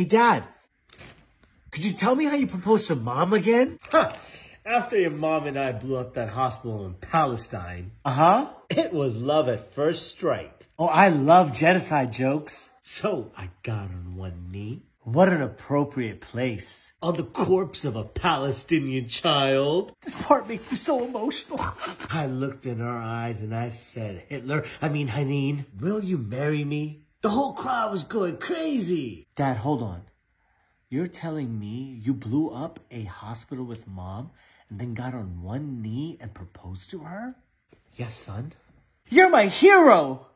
Hey, Dad, could you tell me how you proposed to Mom again? Huh. After your mom and I blew up that hospital in Palestine. Uh-huh. It was love at first strike. Oh, I love genocide jokes. So I got on one knee. What an appropriate place. On the corpse of a Palestinian child. This part makes me so emotional. I looked in her eyes and I said, Haneen, will you marry me? The whole crowd was going crazy. Dad, hold on. You're telling me you blew up a hospital with Mom and then got on one knee and proposed to her? Yes, son. You're my hero!